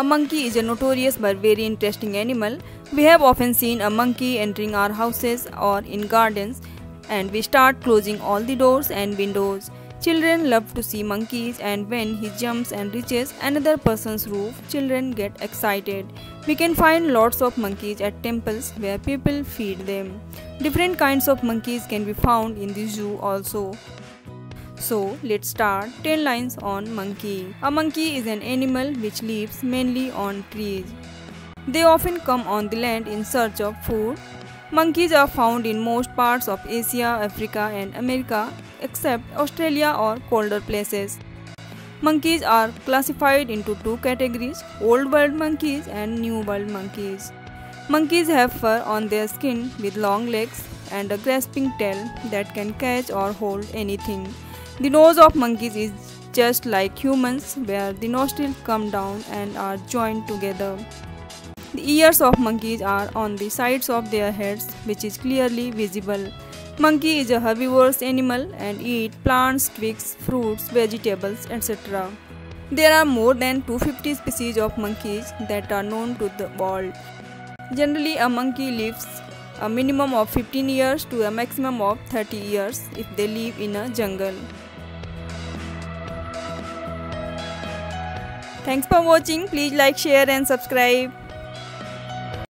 A monkey is a notorious but very interesting animal. We have often seen a monkey entering our houses or in gardens, and we start closing all the doors and windows. Children love to see monkeys, and when he jumps and reaches another person's roof, children get excited. We can find lots of monkeys at temples where people feed them. Different kinds of monkeys can be found in the zoo also. So let's start 10 lines on monkey. A monkey is an animal which lives mainly on trees. They often come on the land in search of food. Monkeys are found in most parts of Asia, Africa and America except Australia or colder places. Monkeys are classified into two categories, old world monkeys and new world monkeys. Monkeys have fur on their skin with long legs and a grasping tail that can catch or hold anything. The nose of monkeys is just like humans, where the nostrils come down and are joined together. The ears of monkeys are on the sides of their heads, which is clearly visible. Monkey is a herbivorous animal and eats plants, twigs, fruits, vegetables, etc. There are more than 250 species of monkeys that are known to the world. Generally, a monkey lives a minimum of 15 years to a maximum of 30 years if they live in a jungle. Thanks for watching. Please like, share and subscribe.